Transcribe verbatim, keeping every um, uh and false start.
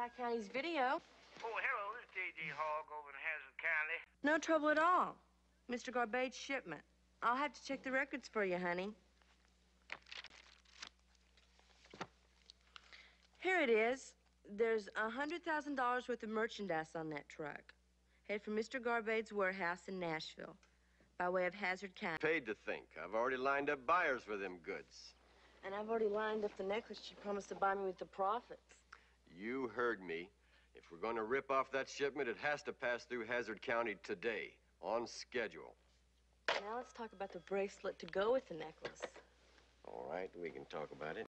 Hazard County's video. Oh, hello, this is J D Hogg over in Hazard County. No trouble at all. Mister Garbade's shipment. I'll have to check the records for you, honey. Here it is. There's one hundred thousand dollars worth of merchandise on that truck. Head for Mister Garbade's warehouse in Nashville by way of Hazard County. Paid to think. I've already lined up buyers for them goods. And I've already lined up the necklace she promised to buy me with the profits. You heard me. If we're going to rip off that shipment, it has to pass through Hazard County today, on schedule. Now let's talk about the bracelet to go with the necklace. All right, we can talk about it.